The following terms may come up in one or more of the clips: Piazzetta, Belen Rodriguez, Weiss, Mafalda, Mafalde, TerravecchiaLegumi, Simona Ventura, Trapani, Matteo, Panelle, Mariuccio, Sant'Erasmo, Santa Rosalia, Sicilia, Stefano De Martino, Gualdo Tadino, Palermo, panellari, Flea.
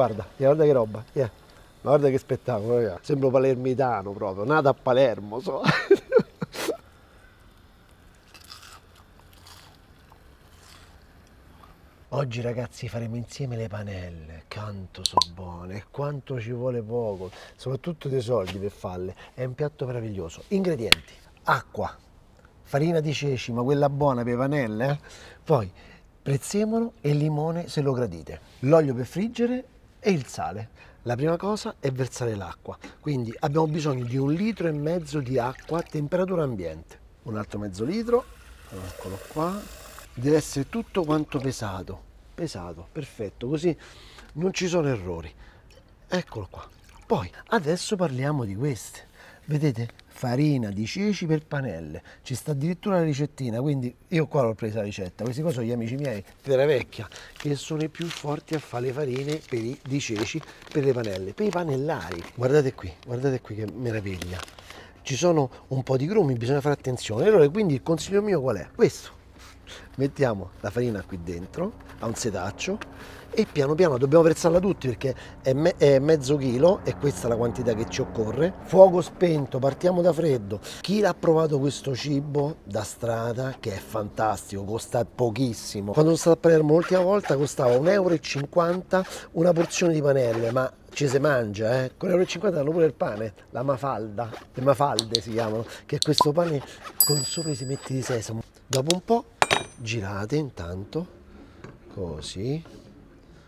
Guarda che roba, yeah. Guarda che spettacolo, ragazzi. Sembro palermitano proprio, nato a Palermo, so. Oggi ragazzi faremo insieme le panelle, quanto sono buone, quanto ci vuole poco, soprattutto dei soldi per farle, è un piatto meraviglioso. Ingredienti, acqua, farina di ceci, ma quella buona per le panelle, poi prezzemolo e limone se lo gradite, l'olio per friggere e il sale. La prima cosa è versare l'acqua, quindi abbiamo bisogno di 1,5 litri di acqua a temperatura ambiente, un altro mezzo litro, eccolo qua. Deve essere tutto quanto pesato, pesato, perfetto, così non ci sono errori. Eccolo qua. Poi, adesso parliamo di queste. Vedete? Farina di ceci per panelle. Ci sta addirittura la ricettina, quindi io qua l'ho presa la ricetta. Questi qua sono gli amici miei della vecchia, che sono i più forti a fare le farine per di ceci per le panelle, per i panellari. Guardate qui che meraviglia. Ci sono un po' di grumi, bisogna fare attenzione. Allora, quindi il consiglio mio qual è? Questo. Mettiamo la farina qui dentro a un setaccio e piano piano dobbiamo versarla tutti perché è mezzo chilo e questa è la quantità che ci occorre. Fuoco spento, partiamo da freddo. Chi l'ha provato questo cibo da strada, che è fantastico, costa pochissimo. Quando sono stato a Palermo l'ultima volta costava 1,50 € una porzione di panelle, ma ci si mangia, eh? Con 1,50 € hanno pure il pane, la Mafalda, le Mafalde si chiamano, che è questo pane con sopra i semetti di sesamo. Dopo un po' girate intanto, così,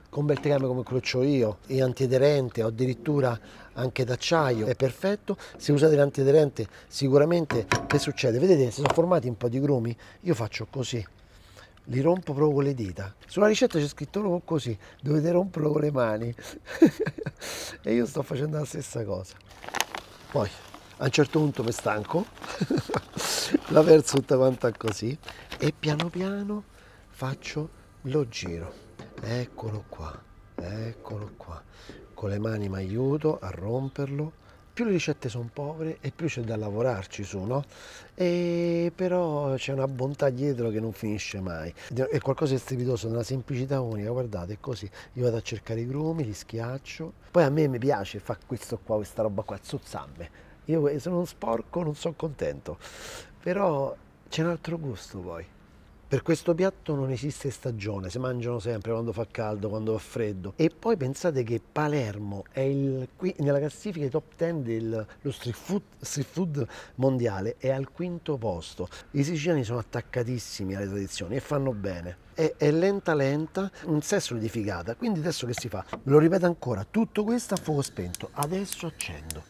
con bel tegame come quello che ho io, è antiaderente, ho addirittura anche d'acciaio, è perfetto. Se usate l'antiaderente sicuramente, che succede? Vedete, si sono formati un po' di grumi, io faccio così, li rompo proprio con le dita. Sulla ricetta c'è scritto proprio così, dovete romperlo con le mani e io sto facendo la stessa cosa. Poi a un certo punto mi stanco, la verso tutta quanta così e piano piano faccio lo giro. Eccolo qua, con le mani mi aiuto a romperlo. Più le ricette sono povere e più c'è da lavorarci su, no? E però c'è una bontà dietro che non finisce mai. È qualcosa di strepitoso, una semplicità unica, guardate, è così. Io vado a cercare i grumi, li schiaccio. Poi a me mi piace fare questo qua, questa roba qua, zozzamme. Io sono uno sporco, non sono contento, però c'è un altro gusto poi. Per questo piatto non esiste stagione, si mangiano sempre quando fa caldo, quando fa freddo. E poi pensate che Palermo è qui nella classifica top 10 dello street food mondiale, è al quinto posto. I siciliani sono attaccatissimi alle tradizioni e fanno bene. È lenta lenta, non si è solidificata, quindi adesso che si fa? Ve lo ripeto ancora, tutto questo a fuoco spento, adesso accendo.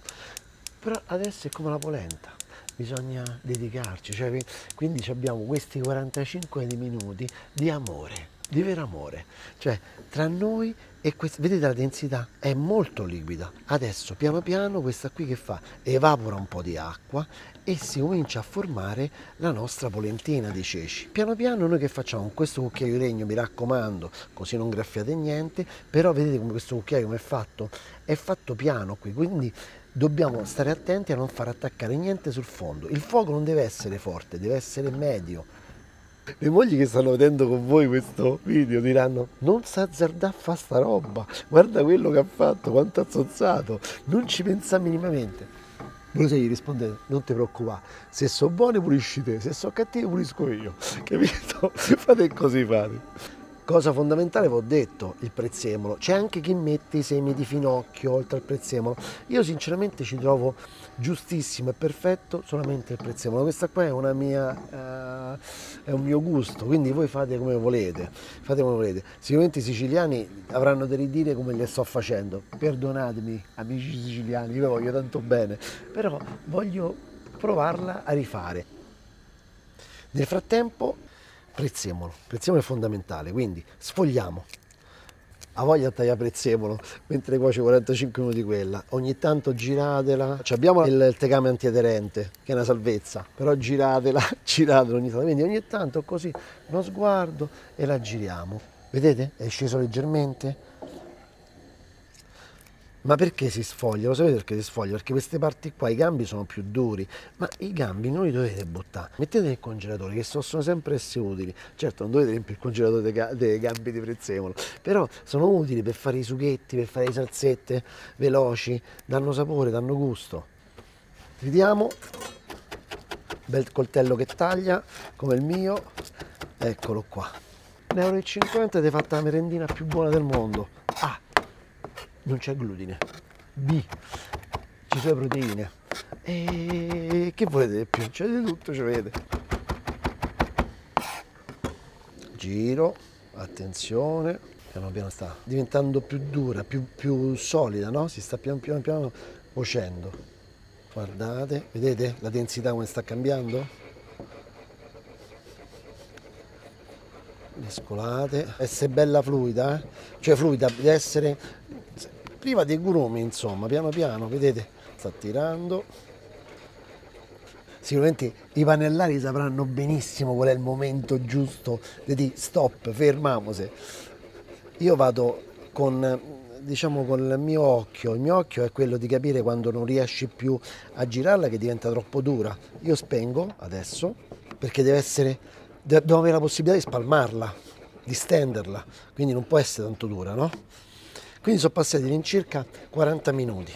Però adesso è come la polenta, bisogna dedicarci, cioè, quindi abbiamo questi 45 minuti di amore, di vero amore, cioè tra noi e questo, vedete la densità? È molto liquida. Adesso piano piano questa qui che fa? Evapora un po' di acqua e si comincia a formare la nostra polentina di ceci. Piano piano noi che facciamo? Con questo cucchiaio di legno, mi raccomando, così non graffiate niente, però vedete come questo cucchiaio come è fatto? È fatto piano qui, quindi dobbiamo stare attenti a non far attaccare niente sul fondo. Il fuoco non deve essere forte, deve essere medio. Le mogli che stanno vedendo con voi questo video diranno: non sa azzardare a fare sta roba, guarda quello che ha fatto, quanto ha azzozzato, non ci pensa minimamente. Voi se gli rispondete: non ti preoccupare, se sono buone pulisci te, se sono cattive pulisco io, capito? Fate così, fate. Cosa fondamentale vi ho detto, il prezzemolo. C'è anche chi mette i semi di finocchio oltre al prezzemolo. Io sinceramente ci trovo giustissimo e perfetto solamente il prezzemolo. Questa qua è una mia, è un mio gusto, quindi voi fate come volete. Fate come volete. Sicuramente i siciliani avranno da ridire come le sto facendo. Perdonatemi, amici siciliani, io vi voglio tanto bene, però voglio provarla a rifare. Nel frattempo prezzemolo, prezzemolo è fondamentale, quindi sfogliamo. Ha voglia di tagliare prezzemolo mentre cuoce 45 minuti quella, ogni tanto giratela. Abbiamo il tegame antiaderente che è una salvezza, però giratela, giratela ogni tanto, quindi ogni tanto così uno sguardo e la giriamo. Vedete? È sceso leggermente. Ma perché si sfoglia? Lo sapete perché si sfoglia? Perché queste parti qua, i gambi sono più duri, ma i gambi non li dovete buttare. Metteteli nel congelatore, che possono sempre essere utili. Certo, non dovete riempire il congelatore dei gambi di prezzemolo, però sono utili per fare i sughetti, per fare le salsette veloci, danno sapore, danno gusto. Vediamo, bel coltello che taglia, come il mio, eccolo qua. 1,50 € ed è fatta la merendina più buona del mondo. A. Non c'è glutine. B. Ci sono proteine. E che volete di più? C'è di tutto, ci vede. Giro, attenzione, piano piano sta diventando più dura, più solida, no? Si sta piano piano cuocendo. Guardate, vedete la densità come sta cambiando? Mescolate, essere bella fluida, cioè fluida, deve essere priva di grumi, insomma, piano piano, vedete, sta tirando. Sicuramente i panellari sapranno benissimo qual è il momento giusto di stop, fermamose. Io vado con, diciamo, con il mio occhio. Il mio occhio è quello di capire quando non riesci più a girarla, che diventa troppo dura. Io spengo adesso, perché deve essere... dobbiamo avere la possibilità di spalmarla, di stenderla, quindi non può essere tanto dura, no? Quindi sono passati all'incirca 40 minuti.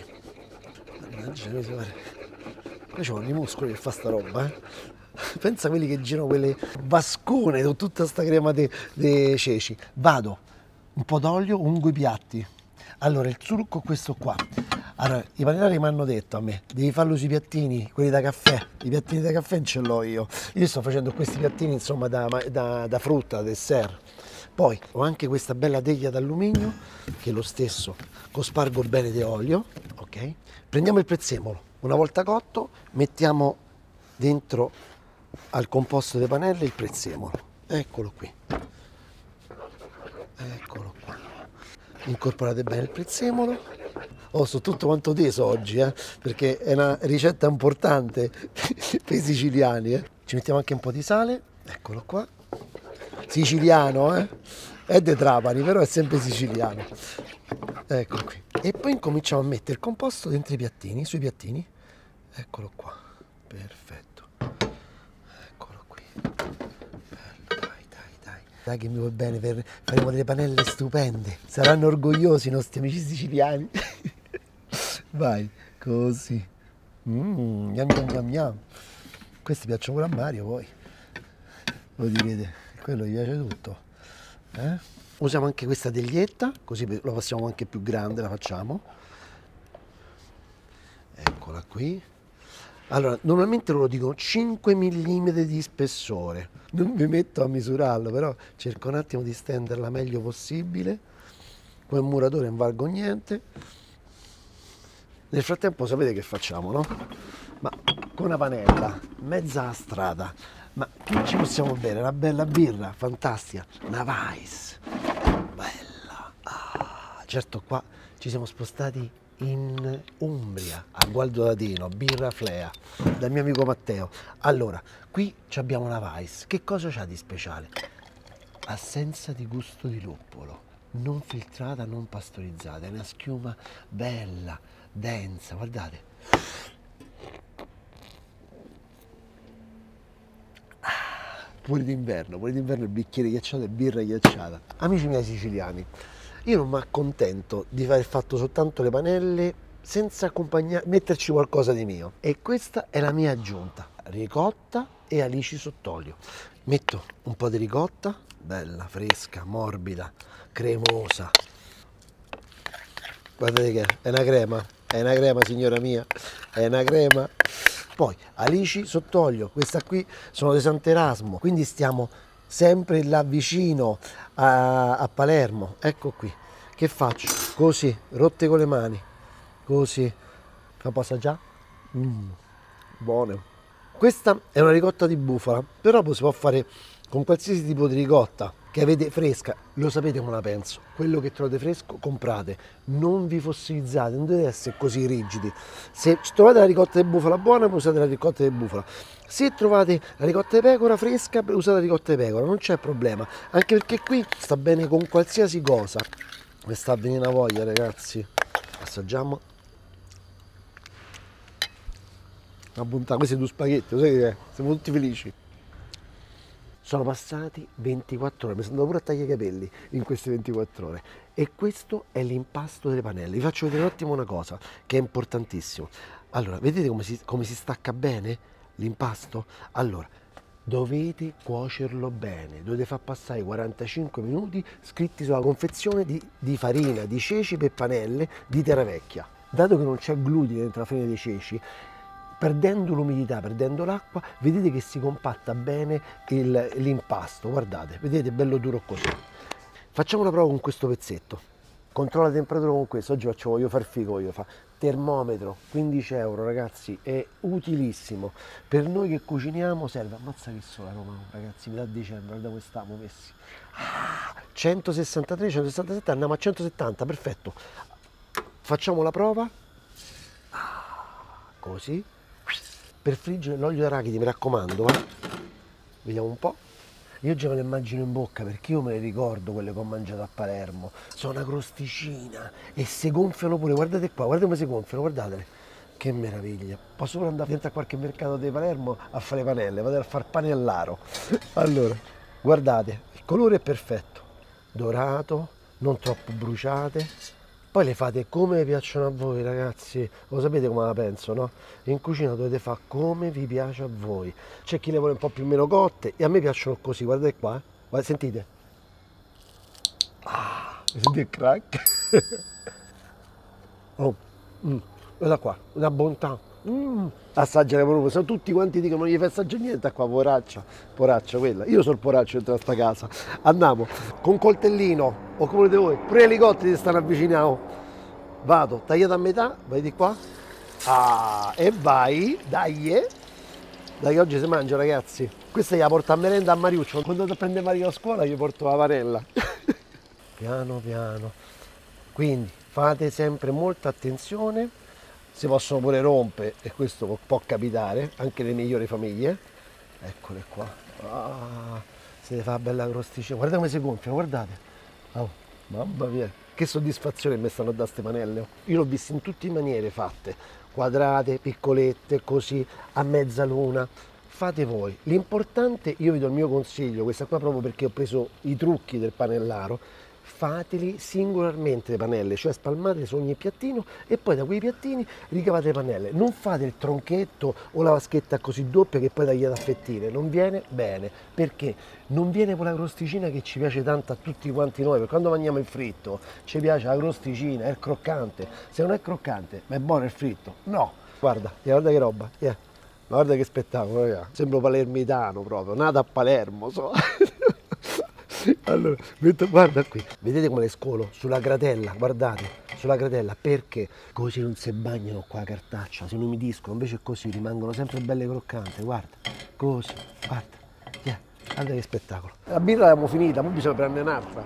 Mannaggia, poi ci vogliono i muscoli per fare sta roba, eh? Pensa a quelli che girano quelle vascone con tutta questa crema dei ceci. Vado, un po' d'olio, ungo i piatti. Allora, il trucco è questo qua. Allora, i panellari mi hanno detto a me, devi farlo sui piattini, quelli da caffè. I piattini da caffè non ce l'ho io. Io sto facendo questi piattini, insomma, da frutta, da dessert. Poi ho anche questa bella teglia d'alluminio, che è lo stesso, cospargo bene di olio, ok? Prendiamo il prezzemolo, una volta cotto, mettiamo dentro al composto delle panelle il prezzemolo. Eccolo qui. Eccolo qua. Incorporate bene il prezzemolo. Oh, so tutto quanto teso oggi, perché è una ricetta importante per i siciliani. Ci mettiamo anche un po' di sale, eccolo qua. Siciliano, è di Trapani, però è sempre siciliano. Eccolo qui. E poi incominciamo a mettere il composto dentro i piattini, sui piattini. Eccolo qua, perfetto. Eccolo qui. Bello, dai. Dai che mi vuoi bene, faremo delle panelle stupende. Saranno orgogliosi i nostri amici siciliani. Vai, così. Yam. Questi piacciono pure a Mario, poi. Lo direte, quello gli piace tutto. Usiamo anche questa teglietta, così la passiamo anche più grande, la facciamo. Eccola qui. Allora, normalmente loro dicono 5 mm di spessore. Non mi metto a misurarlo, però cerco un attimo di stenderla meglio possibile. Come muratore non valgo niente. Nel frattempo sapete che facciamo, no? Ma con una panella, mezza strada, ma che ci possiamo bere? Una bella birra, fantastica, una Weiss, bella. Ah, certo qua ci siamo spostati in Umbria, a Gualdo Tadino, birra Flea, dal mio amico Matteo. Allora, qui abbiamo una Weiss, che cosa c'ha di speciale? Assenza di gusto di luppolo, non filtrata, non pastorizzata, è una schiuma bella, densa, guardate. Pure d'inverno il bicchiere ghiacciato e birra ghiacciata. Amici miei siciliani, io non mi accontento di aver fatto soltanto le panelle senza metterci qualcosa di mio. E questa è la mia aggiunta, ricotta e alici sott'olio. Metto un po' di ricotta, bella, fresca, morbida, cremosa. Guardate che è una crema. È una crema, signora mia, è una crema. Poi alici sott'olio, questa qui sono di Sant'Erasmo, quindi stiamo sempre là vicino a Palermo. Ecco qui, che faccio? Così, rotte con le mani, così. La posso assaggiare? Buone. Questa è una ricotta di bufala, però si può fare con qualsiasi tipo di ricotta che avete fresca. Lo sapete come la penso, quello che trovate fresco comprate, non vi fossilizzate, non dovete essere così rigidi. Se trovate la ricotta di bufala buona, usate la ricotta di bufala. Se trovate la ricotta di pecora fresca, usate la ricotta di pecora, non c'è problema, anche perché qui sta bene con qualsiasi cosa. Mi sta venendo voglia, ragazzi. Assaggiamo. Una puntata, questi due spaghetti, lo sai che siamo tutti felici. Sono passati 24 ore, mi sono andato pure a tagliare i capelli in queste 24 ore. E questo è l'impasto delle panelle. Vi faccio vedere un attimo una cosa che è importantissima. Allora, vedete come si stacca bene l'impasto? Allora, dovete cuocerlo bene, dovete far passare 45 minuti scritti sulla confezione di farina, di ceci per panelle di terra vecchia. Dato che non c'è glutine dentro la farina dei ceci, perdendo l'umidità, perdendo l'acqua, vedete che si compatta bene l'impasto, guardate, vedete, bello duro così. Facciamo una prova con questo pezzetto. Controlla la temperatura con questo, oggi voglio far figo, voglio fare termometro, 15 euro, ragazzi, è utilissimo. Per noi che cuciniamo serve, ammazza che sole Roma, ragazzi, metà dicembre, guarda come stiamo messi. Ah, 163, 167, andiamo a 170, perfetto. Facciamo la prova, così. Per friggere l'olio d'arachidi, mi raccomando, eh? Vediamo un po'. Io già me le immagino in bocca, perché io me le ricordo quelle che ho mangiato a Palermo. Sono una crosticina e si gonfiano pure, guardate qua, guardate come si gonfiano, guardatele. Che meraviglia. Posso pure andare dentro a qualche mercato di Palermo a fare panelle, vado a far panellaro. Allora, guardate, il colore è perfetto, dorato, non troppo bruciate. Poi le fate come vi piacciono a voi, ragazzi, lo sapete come la penso, no? In cucina dovete fare come vi piace a voi. C'è chi le vuole un po' più meno cotte e a me piacciono così, guardate qua, guardate, sentite. Ah, sentite il crack? Oh, guarda qua, una bontà. Assaggiare proprio, sono tutti quanti dicono non gli fai assaggiare niente, qua poraccia, poraccia quella, io sono il poraccio dentro a sta casa. Andiamo, con coltellino o come volete voi, pure gli elicotteri si stanno avvicinando. Vado, tagliato a metà, vai di qua, ah, e vai, dai che oggi si mangia, ragazzi. Questa gliela porto a merenda a Mariuccio, quando andate a prendere Mario a scuola gli porto la panella. Piano piano, quindi fate sempre molta attenzione. Si possono pure rompere e questo può capitare anche le migliori famiglie. Eccole qua. Ah, se ne fa bella crosticina. Guardate come si gonfiano, guardate. Oh, mamma mia, che soddisfazione mi stanno a dare ste panelle. Io l'ho viste in tutte le maniere fatte, quadrate, piccolette, così, a mezzaluna. Fate voi. L'importante, io vi do il mio consiglio, questa qua proprio perché ho preso i trucchi del panellaro. Fateli singolarmente le panelle, cioè spalmate su ogni piattino e poi da quei piattini ricavate le panelle. Non fate il tronchetto o la vaschetta così doppia che poi tagliate a fettine, non viene bene, perché non viene quella crosticina che ci piace tanto a tutti quanti noi, perché quando mangiamo il fritto ci piace la crosticina, è il croccante. Se non è croccante, ma è buono il fritto? No! Guarda, guarda che roba, yeah. Guarda che spettacolo, ragazzi. Sembro palermitano proprio, nato a Palermo, so. Allora, guarda qui, vedete come le scolo? Sulla gratella, guardate, sulla gratella, perché così non si bagnano qua cartaccia, si inumidiscono, invece così rimangono sempre belle croccanti, guarda, così, guarda, yeah, guarda che spettacolo. La birra l'abbiamo finita, ora bisogna prendere un'altra.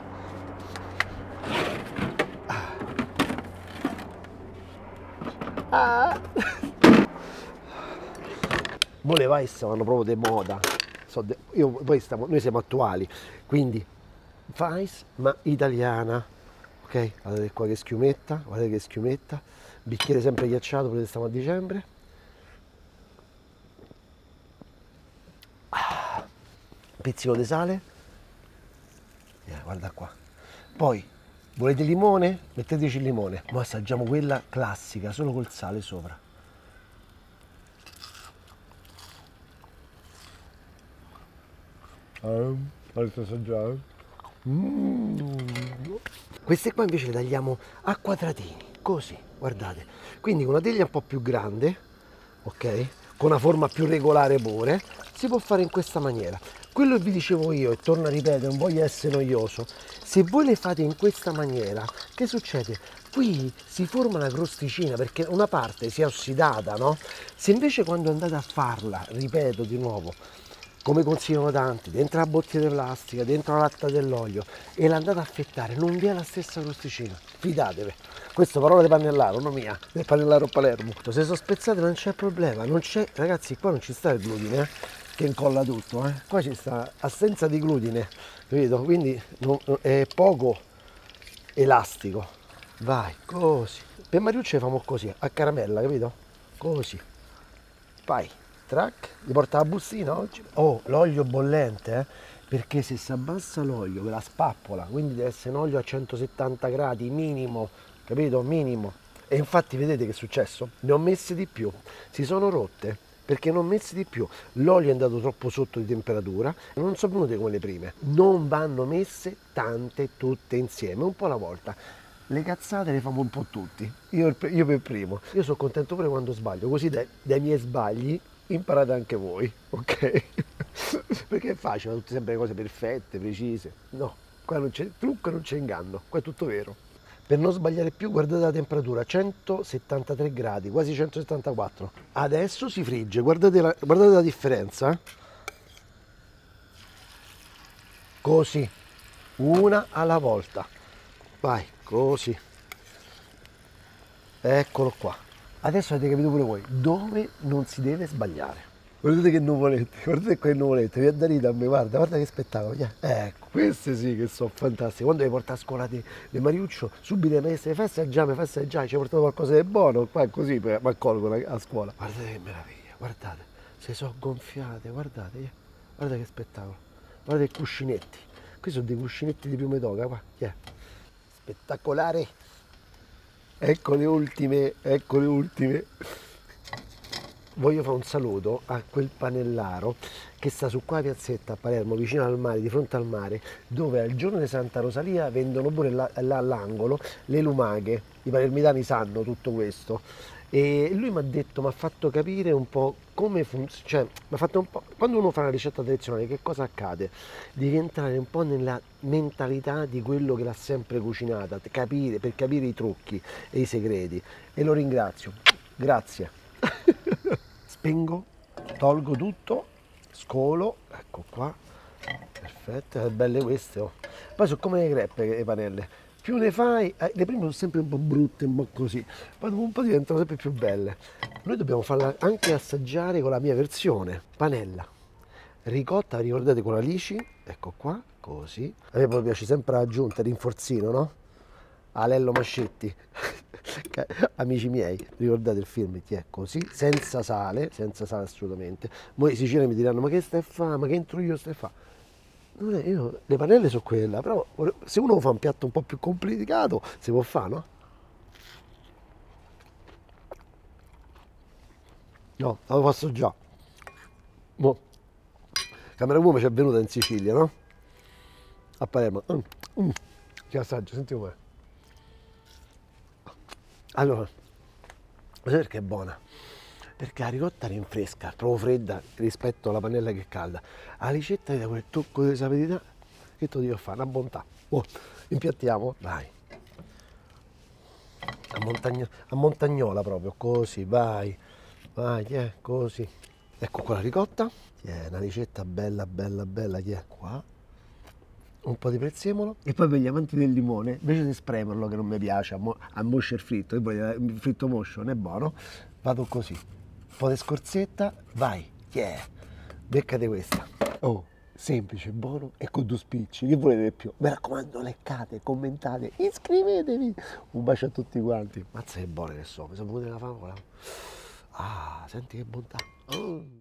Ah. Mo le Weiss vanno proprio di moda. Noi siamo attuali, quindi Weiss ma italiana, ok? Guardate qua che schiumetta, guardate che schiumetta, bicchiere sempre ghiacciato perché stiamo a dicembre. Ah, pizzico di sale, guarda qua. Poi volete limone? Metteteci il limone. Ma assaggiamo quella classica, solo col sale sopra. Queste qua invece le tagliamo a quadratini, così, guardate, quindi con una teglia un po' più grande, ok, con una forma più regolare pure, si può fare in questa maniera. Quello che vi dicevo io, e torno a ripetere, non voglio essere noioso, se voi le fate in questa maniera, che succede? Qui si forma una crosticina perché una parte si è ossidata, no? Se invece quando andate a farla, ripeto di nuovo, come consigliano tanti, dentro la bottiglia di plastica, dentro la latta dell'olio, e l'andate a affettare, non vi è la stessa crosticina, fidatevi. Questa parola di panellaro, non mia, del panellaro Palermo. Se sono spezzate non c'è problema, non c'è, ragazzi, qua non ci sta il glutine, che incolla tutto, eh. Qua ci sta assenza di glutine, capito? Quindi è poco elastico. Vai, così, Per Mariuccio facciamo così, a caramella, capito? Così. Vai, track, gli porta la bustina oggi. Oh, l'olio bollente, perché se si abbassa l'olio ve la spappola, quindi deve essere un olio a 170 gradi, minimo, capito? Minimo. E infatti vedete che è successo? Ne ho messe di più, si sono rotte, perché non ho messe di più. L'olio è andato troppo sotto di temperatura, non sono venute come le prime. Non vanno messe tante tutte insieme, un po' alla volta. Le cazzate le famo un po' tutti, io per primo. Io sono contento pure quando sbaglio, così dai miei sbagli imparate anche voi, ok? Perché è facile, tutte sempre cose perfette, precise. No, qua non c'è trucco, non c'è inganno, qua è tutto vero. Per non sbagliare più guardate la temperatura, 173 gradi, quasi 174. Adesso si frigge, guardate la differenza. Così, una alla volta. Vai, così. Eccolo qua. Adesso avete capito pure voi dove non si deve sbagliare. Guardate che nuvolette, guardate quelle nuvolette, vi è da ridere a me, guarda, guarda che spettacolo. Ecco, queste sì che sono fantastiche. Quando le porta a scuola di Mariuccio, subito le maestre festeggia, ci ha portato qualcosa di buono, qua così, mi accolgo a scuola. Guardate che meraviglia, guardate, se sono gonfiate, guardate, guardate che spettacolo. Guardate i cuscinetti, qui sono dei cuscinetti di piume d'oca, qua, spettacolare. Ecco le ultime. Voglio fare un saluto a quel panellaro che sta su qua a Piazzetta a Palermo, vicino al mare, di fronte al mare, dove al giorno di Santa Rosalia vendono pure là all'angolo le lumache. I palermitani sanno tutto questo. E lui mi ha detto, mi ha fatto capire un po' come funziona, cioè mi ha fatto un po', quando uno fa una ricetta tradizionale che cosa accade? Devi entrare un po' nella mentalità di quello che l'ha sempre cucinata, per capire i trucchi e i segreti. E lo ringrazio, grazie. Spengo, tolgo tutto, scolo, ecco qua, perfetto, belle queste, oh. Poi sono come le crepe, le panelle. Più ne fai, le prime sono sempre un po' brutte, un po' così, poi dopo un po' diventano sempre più belle. Noi dobbiamo farla anche assaggiare con la mia versione, panella, ricotta, ricordate con alici, ecco qua, così. A me poi piace sempre l'aggiunta, rinforzino, no? Alello Mascetti, amici miei, ricordate il film, ti è così, senza sale assolutamente. Poi i siciliani mi diranno, ma che stai a fare, ma che entro io stai a fare? Io, le panelle sono quella, però se uno fa un piatto un po' più complicato si può fare, no? No, lo faccio già. Boh. Camera uomo ci è venuta in Sicilia, no? A Palermo. Ci assaggio, senti com'è. Allora, cos'è perché è buona? Perché la ricotta rinfresca, trovo fredda rispetto alla panella che è calda. La ricetta da quel tocco di sapidità che tu devi fare, una bontà. Oh, impiattiamo, vai. A montagnola proprio, così, vai. Vai, così. Ecco qua la ricotta. È una ricetta bella, bella, bella, che è qua. Un po' di prezzemolo e poi per gli amanti del limone, invece di spremerlo che non mi piace, a moscer fritto, che poi il fritto moscio non è buono, vado così. Un po' di scorzetta, vai, beccate questa. Oh, semplice, buono e con due spicci, che volete di più? Mi raccomando, leccate, commentate, iscrivetevi. Un bacio a tutti quanti. Mazza che buone che sono, mi sono venuta la favola. Ah, senti che bontà.